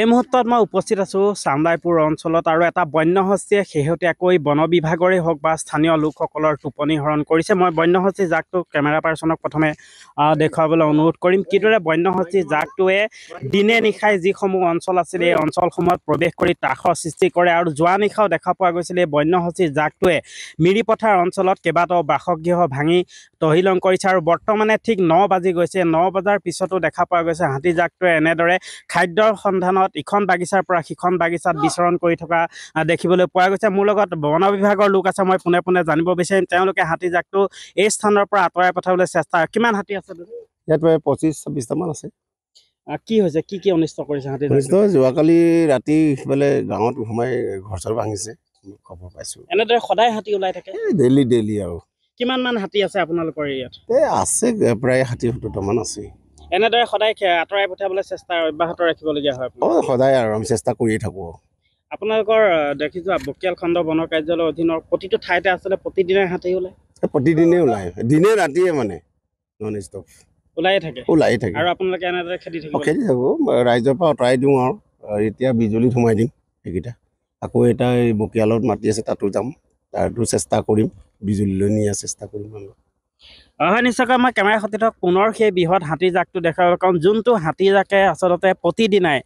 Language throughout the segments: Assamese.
এই মুহূৰ্তত মই উপস্থিত আছোঁ চামৰাইপুৰ অঞ্চলত, আৰু এটা বন্যহস্তীয়ে শেহতীয়াকৈ বন বিভাগৰে হওক বা স্থানীয় লোকসকলৰ টোপনি হৰণ কৰিছে। মই বন্যহস্তী জাকটো কেমেৰা পাৰ্চনক প্ৰথমে দেখুৱাবলৈ অনুৰোধ কৰিম, কিদৰে বন্যহস্তী জাকটোৱে দিনে নিশাই যিসমূহ অঞ্চল আছিল এই অঞ্চলসমূহত প্ৰৱেশ কৰি ত্ৰাসৰ সৃষ্টি কৰে। আৰু যোৱা নিশাও দেখা পোৱা গৈছিল এই বন্যহস্তী জাকটোৱে মিৰিপথাৰ অঞ্চলত কেইবাটাও বাসগৃহ ভাঙি তহিলং কৰিছে। আৰু বৰ্তমানে ঠিক 9 বাজি গৈছে, 9 বজাৰ পিছতো দেখা পোৱা গৈছে হাতী জাকটোৱে এনেদৰে খাদ্যৰ সন্ধানত ইখন বাগিচাৰ পৰা সিখন বাগিচাত বিচৰণ কৰি থকা দেখিবলৈ পোৱা গৈছে। মোৰ লগত বন বিভাগৰ লোক আছে, মই পোনে পোনে জানিব বিচাৰিম তেওঁলোকে হাতী জাকটো এই স্থানৰ পৰা আঁতৰাই পঠাবলৈ চেষ্টা। কিমান হাতী আছে ইয়াত? 25-26টামান আছে। কি হৈছে, কি কি অনিষ্ট কৰিছে হাতী? যোৱাকালি ৰাতি বোলে গাঁৱত সোমাই ঘৰ চৰ ভাঙিছে খবৰ পাইছো। এনেদৰে সদায় হাতী ওলাই থাকে ডেইলি ডেইলি? আৰু কিমান মান হাতী আছে আপোনালোকৰ ইয়াত? আছে প্ৰায় 60-70টামান আছে। এনেদৰে সদায় আঁতৰাই পঠাবলৈ চেষ্টা অব্যাহত ৰাখিবলগীয়া হয়? সদায় আৰু আমি চেষ্টা কৰিয়ে থাকোঁ। আপোনালোকৰ দেখিছোঁ বকিয়াল খণ্ড বন কাৰ্যালয়ৰ অধীনৰ প্ৰতিটো ঠাইতে আচলতে প্ৰতিদিনে হাতী ওলায়? প্ৰতিদিনে ওলায়, দিনে ৰাতিয়ে মানে নন ষ্টপ ওলায়ে থাকে। ওলায়ে থাকে আৰু আপোনালোকে এনেদৰে খেদি থাকিব? খেদি থাকোঁ, ৰাইজৰ পৰা আঁতৰাই দিওঁ আৰু এতিয়া বিজুলীত সোমাই দিম সেইকেইটা। আকৌ এটা এই বকিয়ালত মাটি আছে তাতো যাম, তাতো চেষ্টা কৰিম বিজুলীলৈ নিয়া চেষ্টা কৰিম। হয় নিশ্চয়কৈ মই কেমেৰা সতীৰ্থক পুনৰ সেই বৃহৎ হাতী জাকটো দেখাবলৈ কাৰণ যোনটো হাতী জাকে আচলতে প্ৰতিদিনাই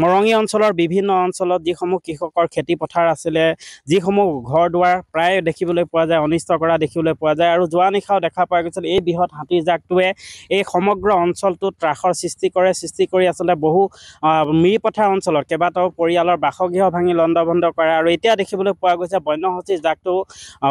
মৰঙী অঞ্চলৰ বিভিন্ন অঞ্চলত যিসমূহ কৃষকৰ খেতি পথাৰ আছিলে, যিসমূহ ঘৰ দুৱাৰ প্ৰায় দেখিবলৈ পোৱা যায়, অনিষ্ট কৰা দেখিবলৈ পোৱা যায়। আৰু যোৱা নিশাও দেখা পোৱা গৈছিল এই বৃহৎ হাতী জাকটোৱে এই সমগ্ৰ অঞ্চলটোত ত্ৰাসৰ সৃষ্টি কৰি আচলতে বহু মিৰিপথাৰ অঞ্চলত কেইবাটাও পৰিয়ালৰ বাসগৃহ ভাঙি লণ্ডভণ্ড কৰে। আৰু এতিয়া দেখিবলৈ পোৱা গৈছে বন্যহস্তী জাকটো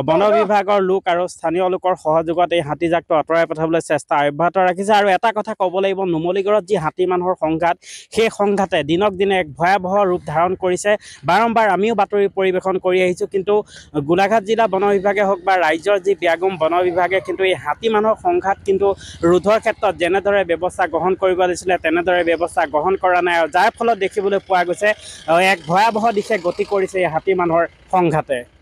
বন বিভাগৰ লোক আৰু স্থানীয় লোকৰ সহযোগ এই হাতী জাকটো আঁতৰাই পঠাবলৈ চেষ্টা অব্যাহত ৰাখিছে। আৰু এটা কথা ক'ব লাগিব, নুমলীগড়ত যি হাতী মানুহৰ সংঘাত, সেই সংঘাতে দিনক দিনে এক ভয়াৱহ ৰূপ ধাৰণ কৰিছে। বাৰম্বাৰ আমিও বাতৰি পৰিৱেশন কৰি আহিছোঁ, কিন্তু গোলাঘাট জিলা বন বিভাগে হওক বা ৰাজ্যৰ যি ব্যাগম বন বিভাগে কিন্তু এই হাতী মানুহৰ সংঘাত কিন্তু ৰোধৰ ক্ষেত্ৰত যেনেদৰে ব্যৱস্থা গ্ৰহণ কৰিব লাগিছিলে তেনেদৰে ব্যৱস্থা গ্ৰহণ কৰা নাই, যাৰ ফলত দেখিবলৈ পোৱা গৈছে এক ভয়াৱহ দিশে গতি কৰিছে এই হাতী মানুহৰ সংঘাতে।